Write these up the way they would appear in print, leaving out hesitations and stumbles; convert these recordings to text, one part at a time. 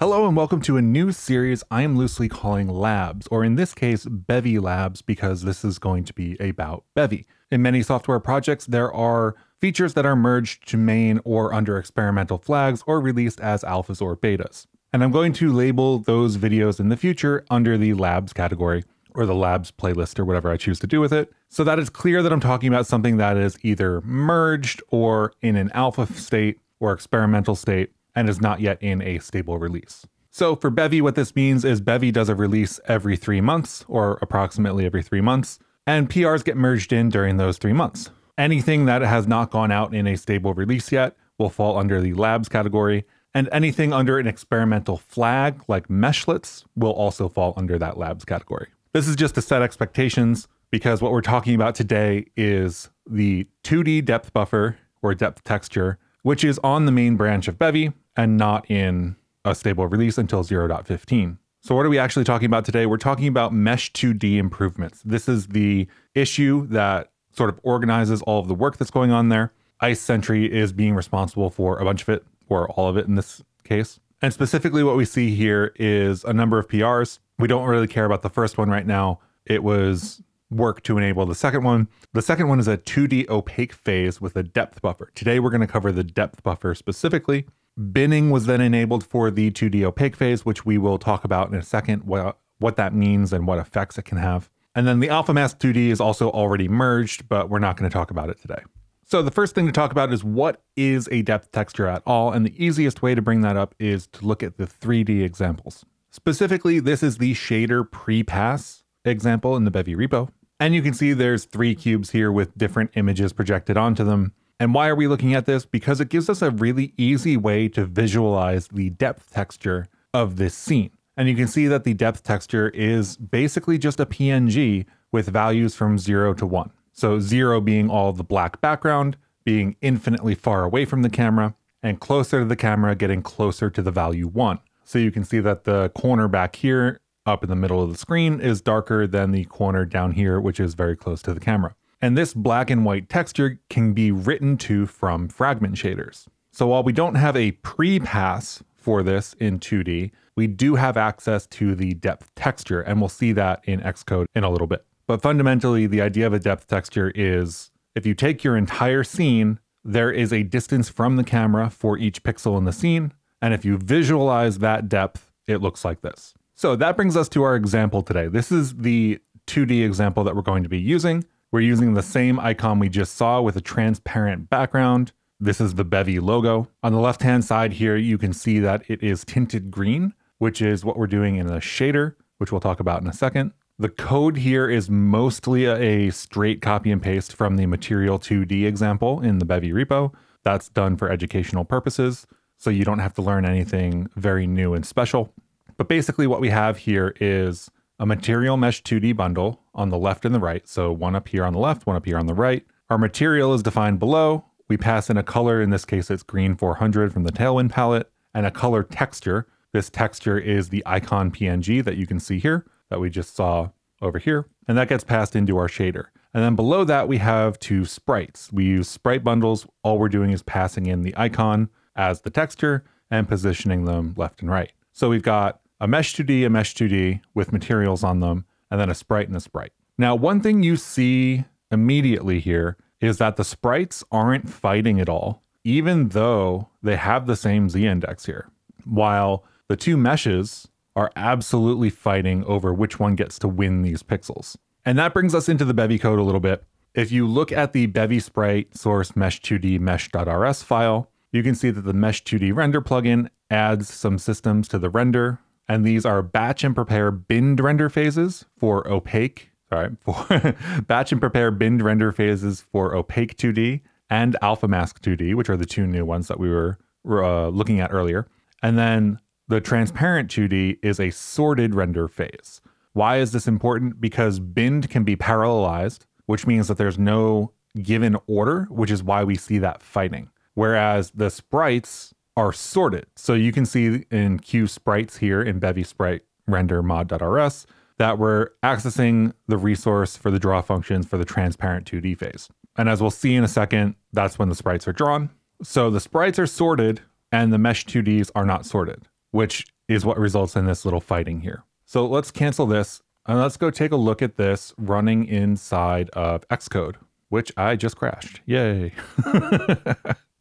Hello and welcome to a new series I'm loosely calling Labs, or in this case, Bevy Labs, because this is going to be about Bevy. In many software projects, there are features that are merged to main or under experimental flags or released as alphas or betas. And I'm going to label those videos in the future under the Labs category, or the Labs playlist, or whatever I choose to do with it. So that it's clear that I'm talking about something that is either merged or in an alpha state or experimental state, and is not yet in a stable release. So for Bevy, what this means is Bevy does a release every 3 months, or approximately every 3 months, and PRs get merged in during those 3 months. Anything that has not gone out in a stable release yet will fall under the Labs category, and anything under an experimental flag, like meshlets, will also fall under that Labs category. This is just to set expectations, because what we're talking about today is the 2D depth buffer, or depth texture, which is on the main branch of Bevy, and not in a stable release until 0.15. So what are we actually talking about today? We're talking about Mesh2D improvements. This is the issue that sort of organizes all of the work that's going on there. Ice Sentry is being responsible for a bunch of it, or all of it in this case. And specifically what we see here is a number of PRs. We don't really care about the first one right now. It was work to enable the second one. The second one is a 2D opaque phase with a depth buffer. Today we're going to cover the depth buffer specifically. Binning was then enabled for the 2D opaque phase, which we will talk about in a second, what that means and what effects it can have. And then the alpha mask 2D is also already merged, but we're not going to talk about it today. So the first thing to talk about is what is a depth texture at all? And the easiest way to bring that up is to look at the 3D examples. Specifically, this is the shader pre-pass example in the Bevy repo. And you can see there's 3 cubes here with different images projected onto them. And why are we looking at this? Because it gives us a really easy way to visualize the depth texture of this scene. And you can see that the depth texture is basically just a PNG with values from 0 to 1. So 0 being all the black background, being infinitely far away from the camera, and closer to the camera, getting closer to the value 1. So you can see that the corner back here up in the middle of the screen is darker than the corner down here, which is very close to the camera. And this black and white texture can be written to from fragment shaders. So while we don't have a pre-pass for this in 2D, we do have access to the depth texture, and we'll see that in Xcode in a little bit. But fundamentally, the idea of a depth texture is if you take your entire scene, there is a distance from the camera for each pixel in the scene. And if you visualize that depth, it looks like this. So that brings us to our example today. This is the 2D example that we're going to be using. We're using the same icon we just saw with a transparent background. This is the Bevy logo. On the left-hand side here, you can see that it is tinted green, which is what we're doing in the shader, which we'll talk about in a second. The code here is mostly a straight copy and paste from the Material2D example in the Bevy repo. That's done for educational purposes, so you don't have to learn anything very new and special. But basically what we have here is a material mesh 2D bundle on the left and the right. So one up here on the left, one up here on the right. Our material is defined below. We pass in a color, in this case it's green 400 from the Tailwind palette, and a color texture. This texture is the icon PNG that you can see here, that we just saw over here. And that gets passed into our shader. And then below that we have 2 sprites. We use sprite bundles. All we're doing is passing in the icon as the texture and positioning them left and right. So we've got a mesh2D, a mesh2D with materials on them, and then a sprite and a sprite. Now, one thing you see immediately here is that the sprites aren't fighting at all, even though they have the same Z index here, while the 2 meshes are absolutely fighting over which one gets to win these pixels. And that brings us into the Bevy code a little bit. If you look at the Bevy sprite source mesh2D mesh.rs file, you can see that the Mesh2D render plugin adds some systems to the render, and these are batch and prepare binned render phases for opaque, batch and prepare binned render phases for opaque 2D and alpha mask 2D, which are the 2 new ones that we were looking at earlier. And then the transparent 2D is a sorted render phase. Why is this important? Because binned can be parallelized, which means that there's no given order, which is why we see that fighting. Whereas the sprites are sorted. So you can see in Q sprites here in Bevy sprite render mod.rs that we're accessing the resource for the draw functions for the transparent 2D phase. And as we'll see in a second, that's when the sprites are drawn. So the sprites are sorted and the mesh 2Ds are not sorted, which is what results in this little fighting here. So let's cancel this and let's go take a look at this running inside of Xcode, which I just crashed. Yay.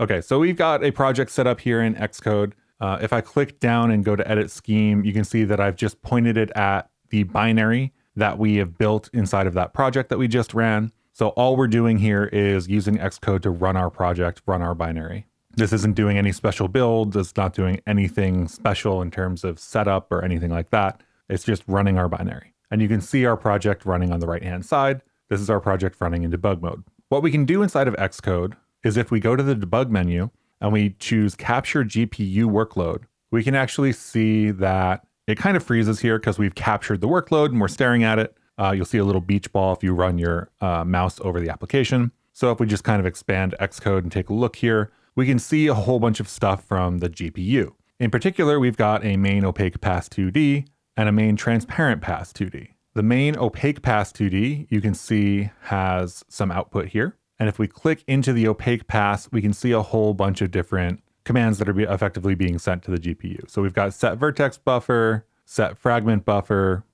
Okay, so we've got a project set up here in Xcode. If I click down and go to edit scheme, you can see that I've just pointed it at the binary that we have built inside of that project that we just ran. So all we're doing here is using Xcode to run our project, run our binary. This isn't doing any special build. It's not doing anything special in terms of setup or anything like that. It's just running our binary. And you can see our project running on the right-hand side. This is our project running in debug mode. What we can do inside of Xcode is if we go to the debug menu and we choose capture GPU workload, we can actually see that it kind of freezes here because we've captured the workload and we're staring at it. You'll see a little beach ball if you run your mouse over the application. So if we just kind of expand Xcode and take a look here, we can see a whole bunch of stuff from the GPU. In particular, we've got a main opaque pass 2D and a main transparent pass 2D. The main opaque pass 2D, you can see, has some output here. And if we click into the opaque pass, we can see a whole bunch of different commands that are effectively being sent to the GPU. So we've got set vertex buffer, set fragment buffer,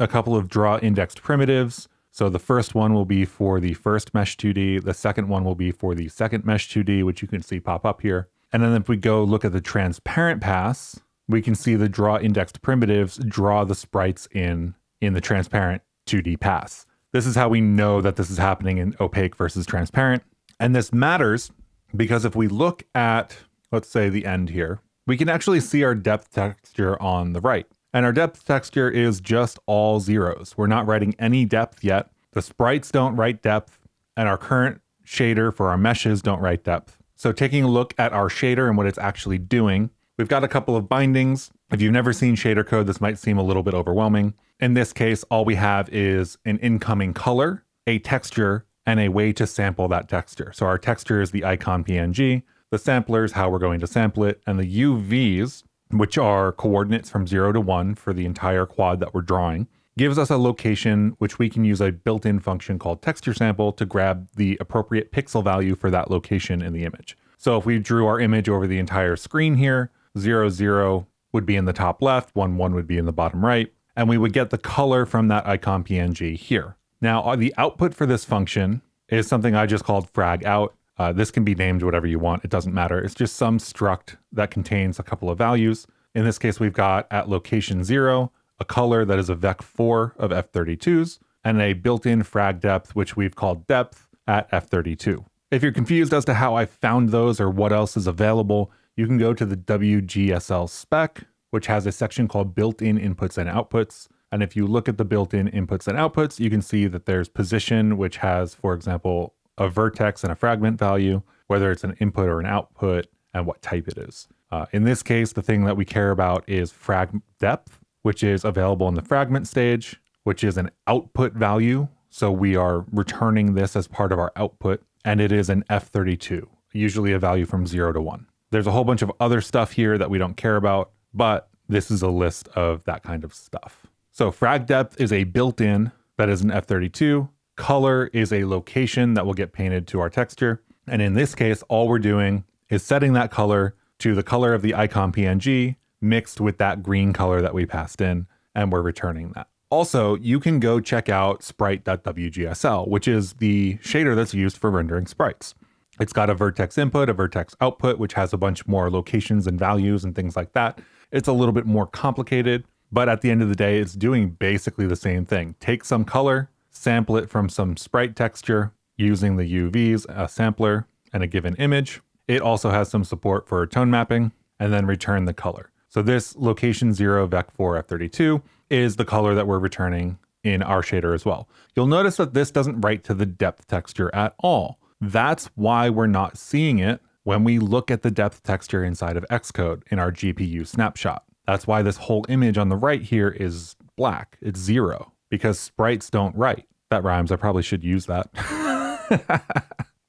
a couple of draw indexed primitives. So the first one will be for the first Mesh2D. The second one will be for the second Mesh2D, which you can see pop up here. And then if we go look at the transparent pass, we can see the draw indexed primitives draw the sprites in the transparent 2D pass. This is how we know that this is happening in opaque versus transparent. And this matters because if we look at, let's say, the end here, we can actually see our depth texture on the right. And our depth texture is just all zeros. We're not writing any depth yet. The sprites don't write depth, and our current shader for our meshes don't write depth. So taking a look at our shader and what it's actually doing, we've got a couple of bindings. If you've never seen shader code, this might seem a little bit overwhelming. In this case, all we have is an incoming color, a texture, and a way to sample that texture. So our texture is the icon PNG, the sampler is how we're going to sample it, and the UVs, which are coordinates from 0 to 1 for the entire quad that we're drawing, gives us a location which we can use a built-in function called texture sample to grab the appropriate pixel value for that location in the image. So if we drew our image over the entire screen here, 0, 0 would be in the top left, 1, 1 would be in the bottom right, and we would get the color from that icon PNG here. Now, the output for this function is something I just called frag out. This can be named whatever you want. It doesn't matter. It's just some struct that contains a couple of values. In this case, we've got at location 0, a color that is a vec4 of F32s, and a built-in frag depth, which we've called depth at F32. If you're confused as to how I found those or what else is available, you can go to the WGSL spec, which has a section called built-in inputs and outputs. And if you look at the built-in inputs and outputs, you can see that there's position, which has, for example, a vertex and a fragment value, whether it's an input or an output, and what type it is. In this case, the thing that we care about is frag depth, which is available in the fragment stage, which is an output value. So we are returning this as part of our output, and it is an F32, usually a value from 0 to 1. There's a whole bunch of other stuff here that we don't care about, but this is a list of that kind of stuff. So frag depth is a built-in that is an F32. Color is a location that will get painted to our texture. And in this case, all we're doing is setting that color to the color of the icon PNG mixed with that green color that we passed in, and we're returning that. Also, you can go check out sprite.wgsl, which is the shader that's used for rendering sprites. It's got a vertex input, a vertex output, which has a bunch more locations and values and things like that. It's a little bit more complicated, but at the end of the day, it's doing basically the same thing. Take some color, sample it from some sprite texture using the UVs, a sampler, and a given image. It also has some support for tone mapping, and then return the color. So this location 0 vec4 F32 is the color that we're returning in our shader as well. You'll notice that this doesn't write to the depth texture at all. That's why we're not seeing it when we look at the depth texture inside of Xcode in our GPU snapshot. That's why this whole image on the right here is black. It's 0. Because sprites don't write. That rhymes, I probably should use that.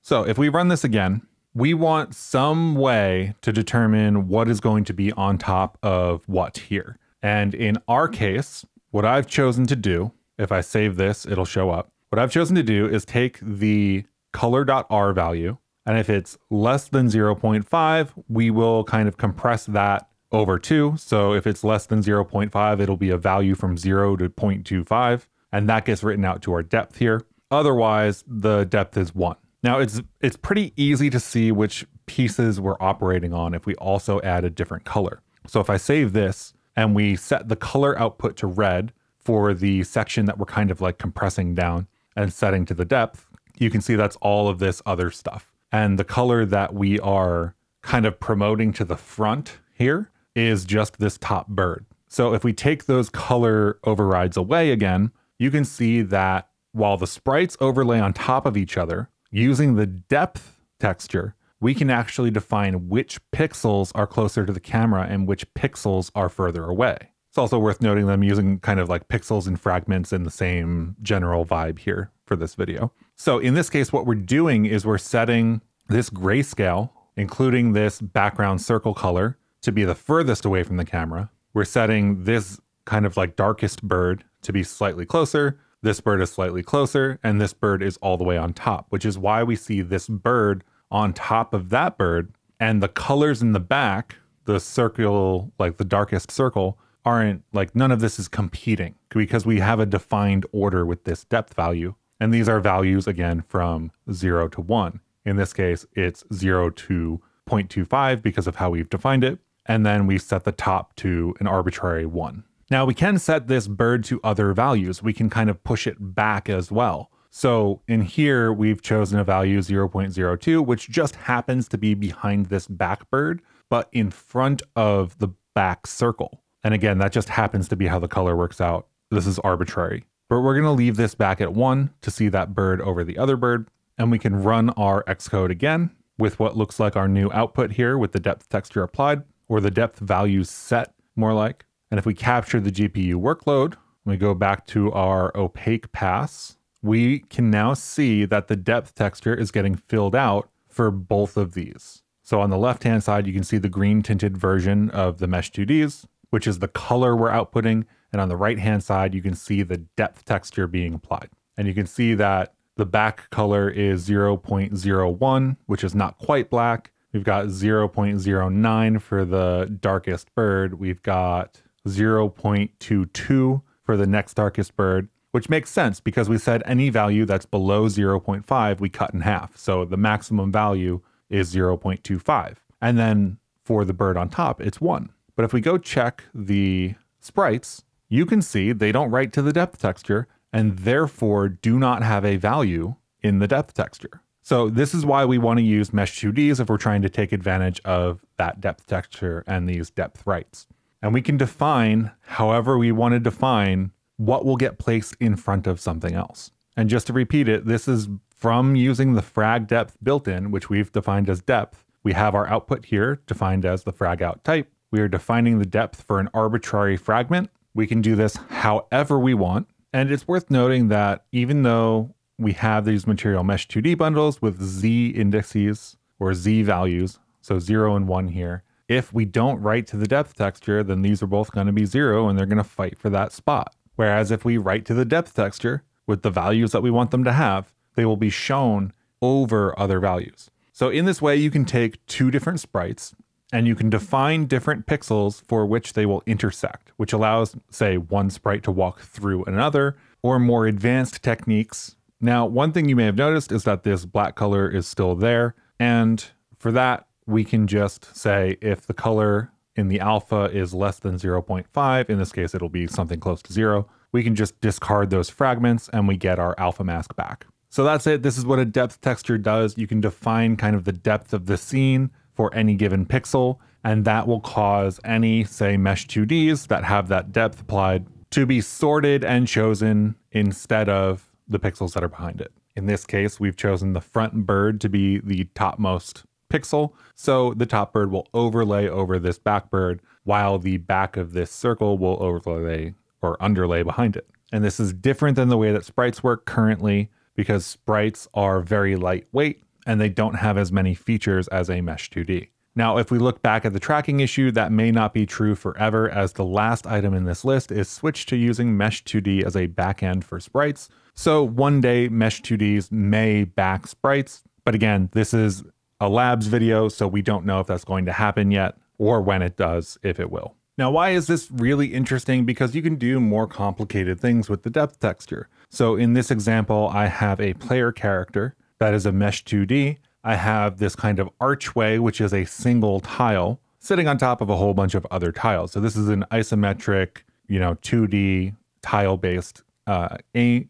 So if we run this again, we want some way to determine what is going to be on top of what here. And in our case, what I've chosen to do, if I save this, it'll show up. What I've chosen to do is take the color.r value, and if it's less than 0.5, we will kind of compress that over 2. So if it's less than 0.5, it'll be a value from 0 to 0.25. And that gets written out to our depth here. Otherwise, the depth is 1. Now it's pretty easy to see which pieces we're operating on if we also add a different color. So if I save this and we set the color output to red for the section that we're kind of like compressing down and setting to the depth, you can see that's all of this other stuff. And the color that we are kind of promoting to the front here is just this top bird. So if we take those color overrides away again, you can see that while the sprites overlay on top of each other, using the depth texture, we can actually define which pixels are closer to the camera and which pixels are further away. It's also worth noting that I'm using kind of like pixels and fragments in the same general vibe here for this video. So in this case, what we're doing is we're setting this grayscale, including this background circle color, to be the furthest away from the camera. We're setting this kind of like darkest bird to be slightly closer. This bird is slightly closer, and this bird is all the way on top, which is why we see this bird on top of that bird, and the colors in the back, the circle, like the darkest circle, aren't like, none of this is competing because we have a defined order with this depth value. And these are values again from 0 to 1. In this case, it's 0 to 0.25 because of how we've defined it. And then we set the top to an arbitrary 1. Now we can set this bird to other values. We can kind of push it back as well. So in here, we've chosen a value 0.02, which just happens to be behind this back bird, but in front of the back circle. And again, that just happens to be how the color works out. This is arbitrary, but we're gonna leave this back at 1 to see that bird over the other bird. And we can run our Xcode again with what looks like our new output here with the depth texture applied, or the depth values set more like. And if we capture the GPU workload, we go back to our opaque pass, we can now see that the depth texture is getting filled out for both of these. So on the left-hand side, you can see the green tinted version of the Mesh2Ds, which is the color we're outputting. And on the right-hand side, you can see the depth texture being applied. And you can see that the back color is 0.01, which is not quite black. We've got 0.09 for the darkest bird. We've got 0.22 for the next darkest bird, which makes sense because we said any value that's below 0.5, we cut in half. So the maximum value is 0.25. And then for the bird on top, it's 1. But if we go check the sprites, you can see they don't write to the depth texture and therefore do not have a value in the depth texture. So this is why we want to use Mesh2Ds if we're trying to take advantage of that depth texture and these depth rights. And we can define however we want to define what will get placed in front of something else. And just to repeat it, this is from using the FragDepth built-in, which we've defined as depth. We have our output here defined as the FragOut type. We are defining the depth for an arbitrary fragment. We can do this however we want. And it's worth noting that even though we have these material mesh 2D bundles with Z indices or Z values, so 0 and 1 here, if we don't write to the depth texture, then these are both going to be 0 and they're going to fight for that spot. Whereas if we write to the depth texture with the values that we want them to have, they will be shown over other values. So in this way, you can take two different sprites and you can define different pixels for which they will intersect, which allows, say, one sprite to walk through another or more advanced techniques. Now, one thing you may have noticed is that this black color is still there. And for that, we can just say if the color in the alpha is less than 0.5, in this case, it'll be something close to 0. We can just discard those fragments and we get our alpha mask back. So that's it. This is what a depth texture does. You can define kind of the depth of the scene for any given pixel, and that will cause any, say, mesh 2Ds that have that depth applied to be sorted and chosen instead of the pixels that are behind it. In this case, we've chosen the front bird to be the topmost pixel. So the top bird will overlay over this back bird while the back of this circle will overlay or underlay behind it. And this is different than the way that sprites work currently because sprites are very lightweight and they don't have as many features as a mesh 2D. Now, if we look back at the tracking issue, that may not be true forever as the last item in this list is switched to using mesh 2D as a backend for sprites. So one day mesh 2Ds may back sprites, but again, this is a labs video, so we don't know if that's going to happen yet. or when it does, if it will. Now, why is this really interesting? Because you can do more complicated things with the depth texture. So in this example, I have a player character that is a Mesh2D. I have this kind of archway, which is a single tile sitting on top of a whole bunch of other tiles. So this is an isometric, 2D tile-based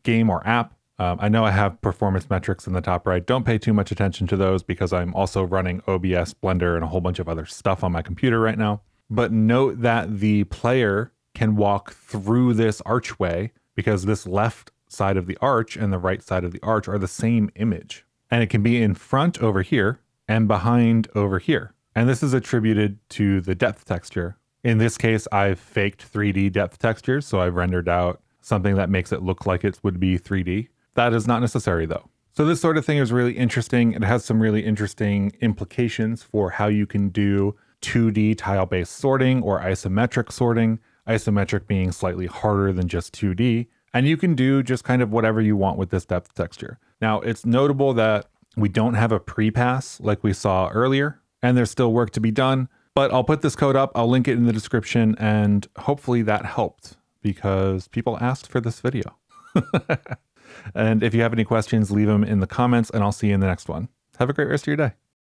game or app. I know I have performance metrics in the top right. Don't pay too much attention to those because I'm also running OBS, Blender, and a whole bunch of other stuff on my computer right now. But note that the player can walk through this archway because this left side of the arch and the right side of the arch are the same image. And it can be in front over here and behind over here. And this is attributed to the depth texture. In this case, I've faked 3D depth textures, so I've rendered out something that makes it look like it would be 3D. That is not necessary though. So this sort of thing is really interesting. It has some really interesting implications for how you can do 2D tile-based sorting or isometric sorting, isometric being slightly harder than just 2D. And you can do just kind of whatever you want with this depth texture. Now, it's notable that we don't have a pre-pass like we saw earlier, and there's still work to be done, but I'll put this code up, I'll link it in the description, and hopefully that helped because people asked for this video. And if you have any questions, leave them in the comments and I'll see you in the next one. Have a great rest of your day.